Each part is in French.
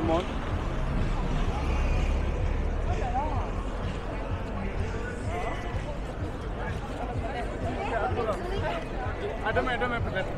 le monde. À demain, demain peut-être.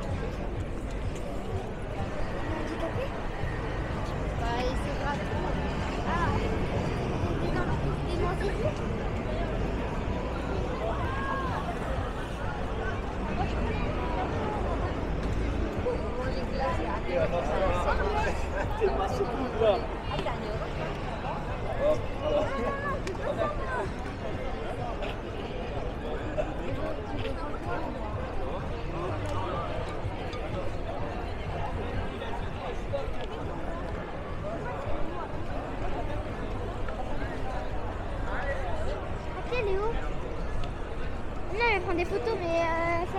Des photos, mais ça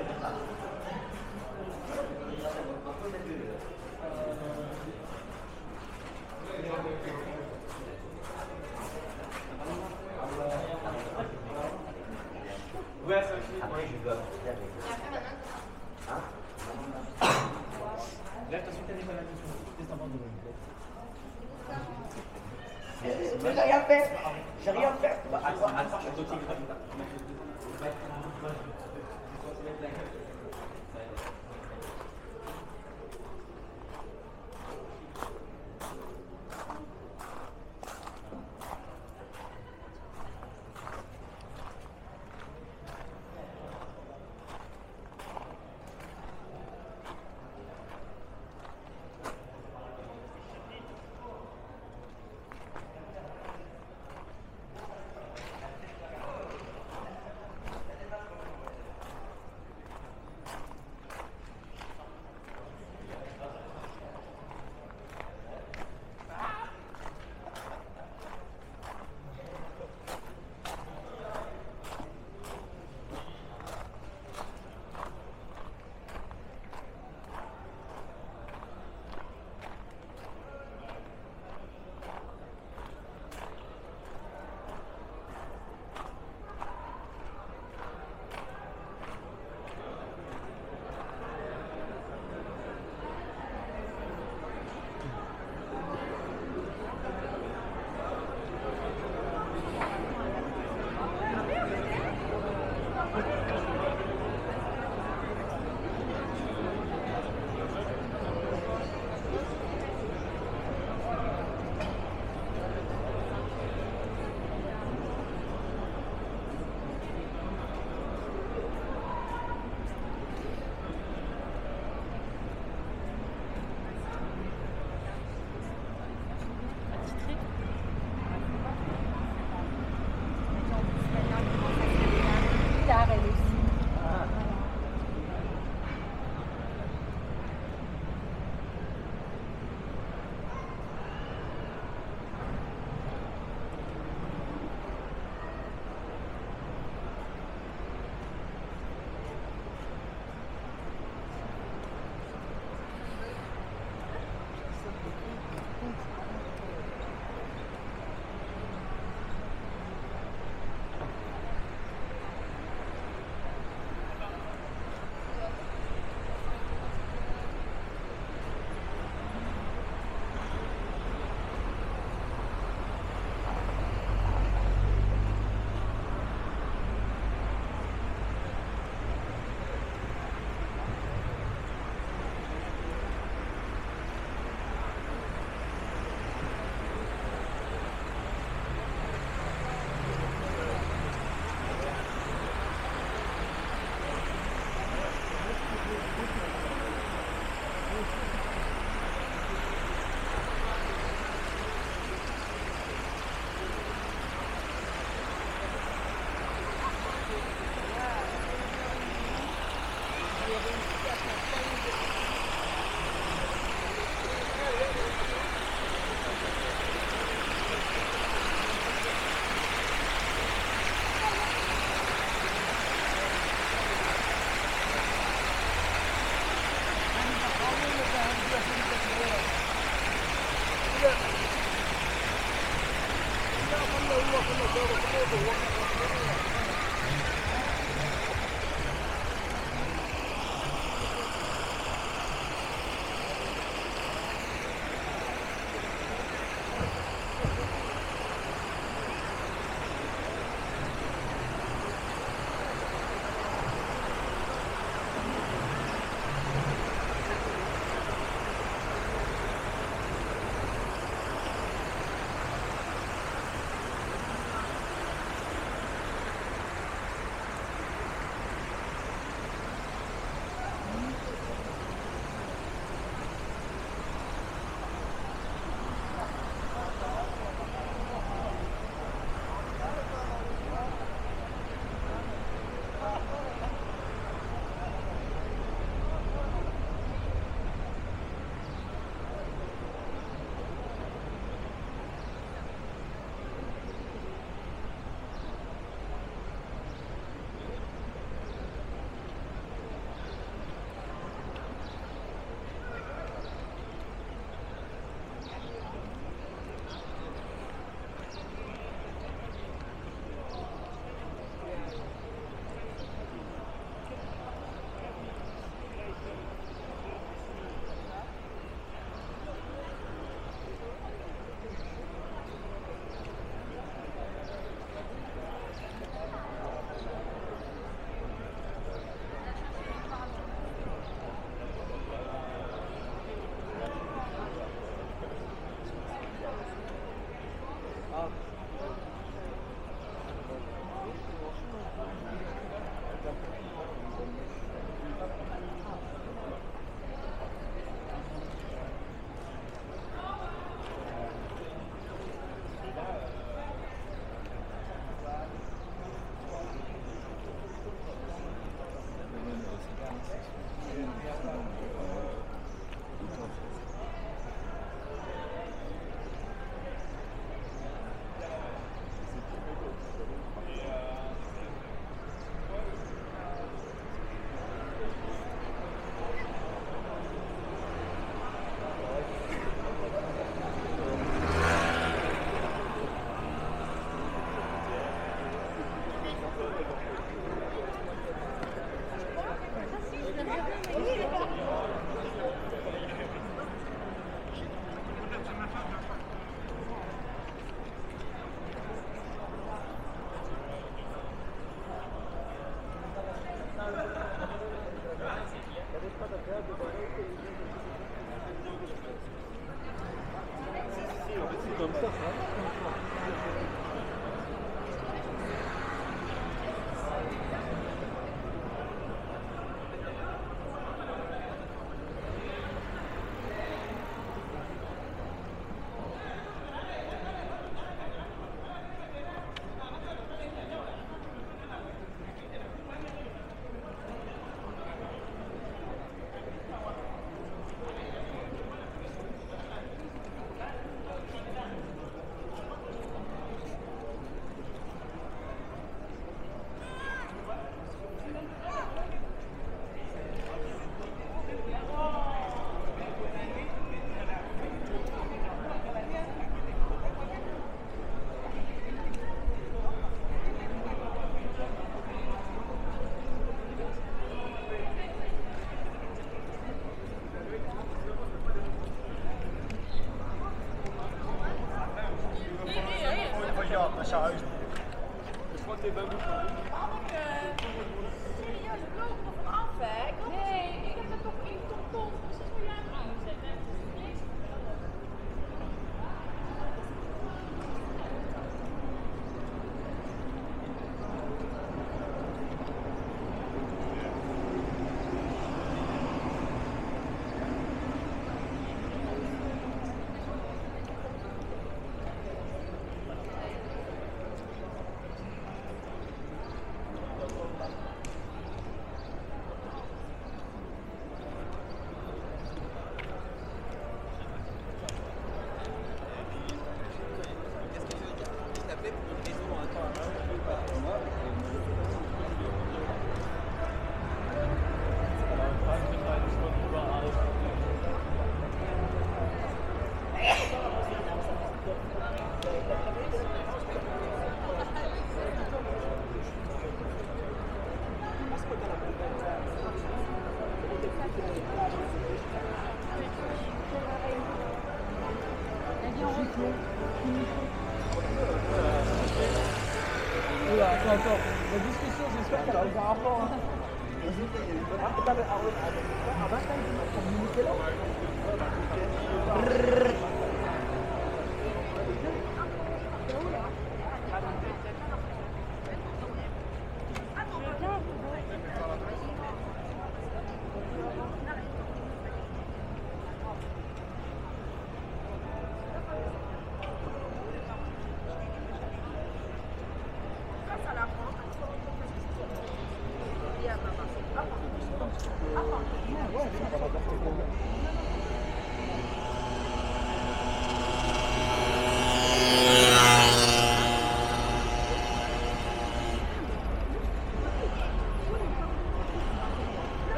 petit comme ça.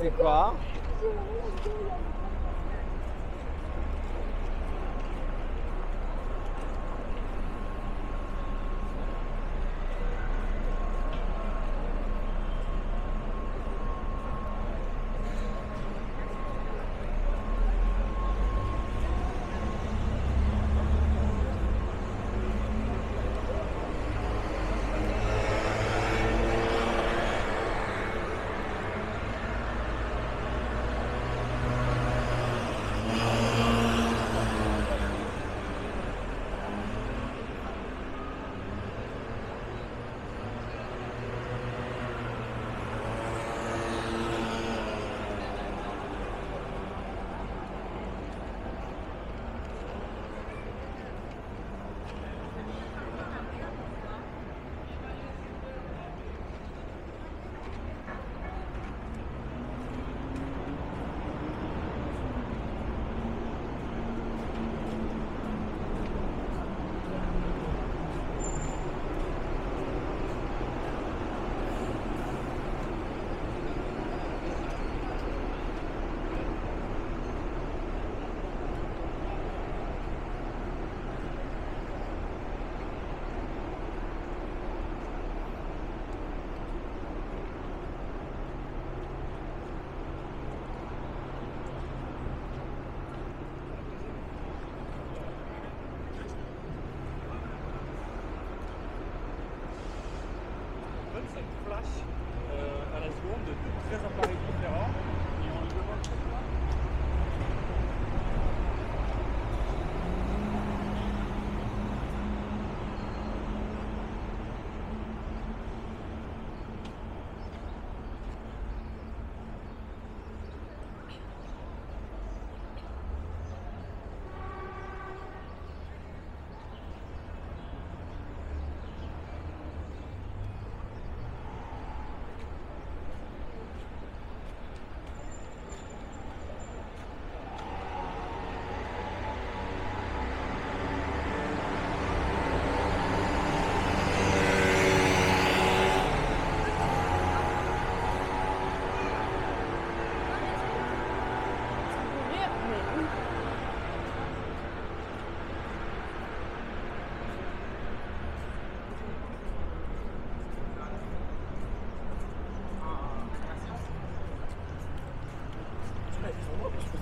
C'est quoi?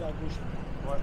vers gauche. Ouais.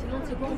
Sinon c'est bon,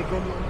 be a good one.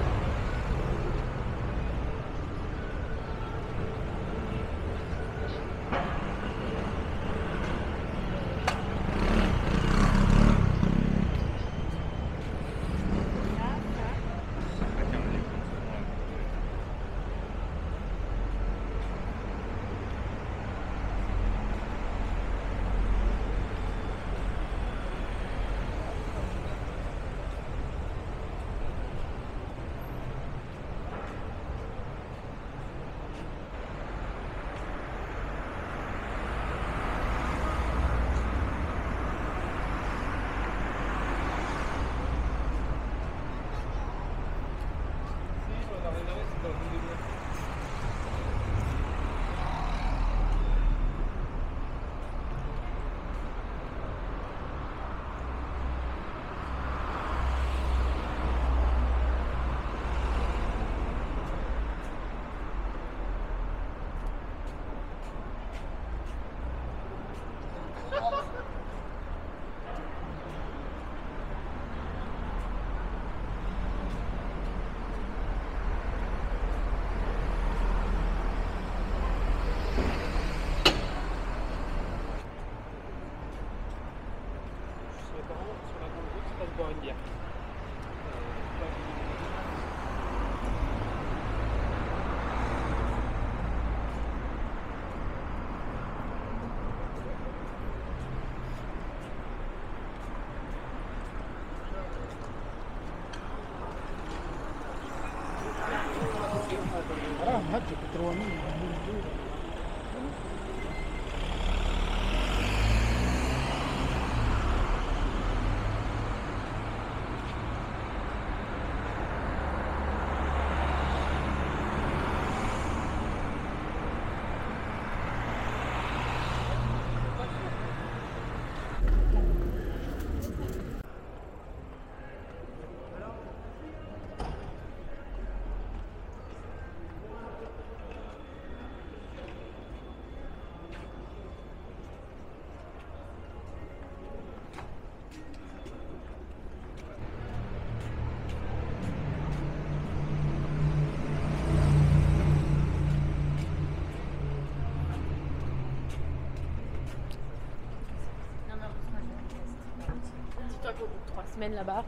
Au bout de 3 semaines là-bas.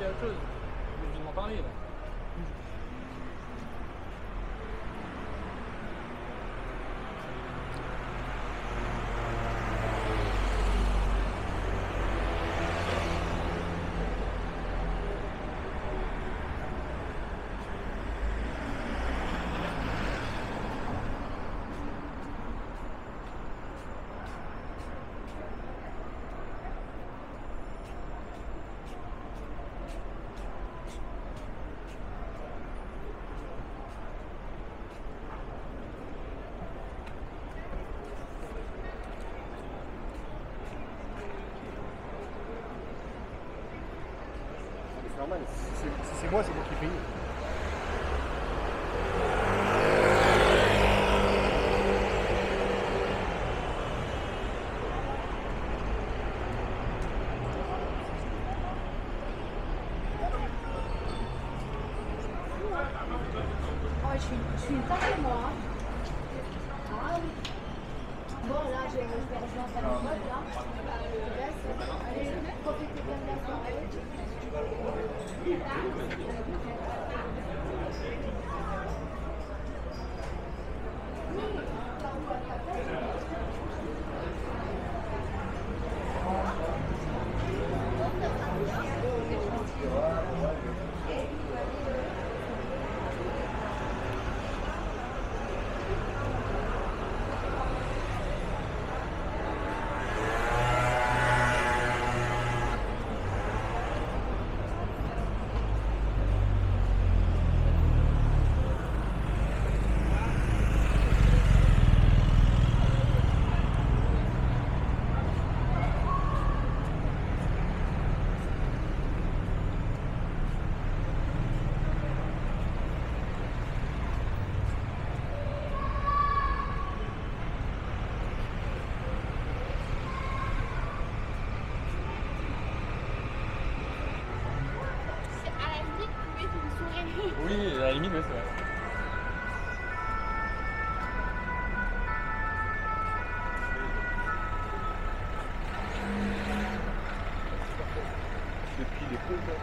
passer à autre chose. Je suis obligé de m'en parler là. C'est moi, c'est moi qui paye. Oh, je suis une tarée, moi. Ah oui. Bon, là, j'ai l'expérience à la mode, là. Le reste, allez, profitez bien de la soirée. Oui, à la limite, oui, c'est vrai. Depuis les pauvres.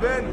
Ben.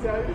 Thank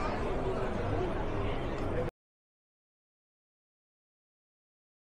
you.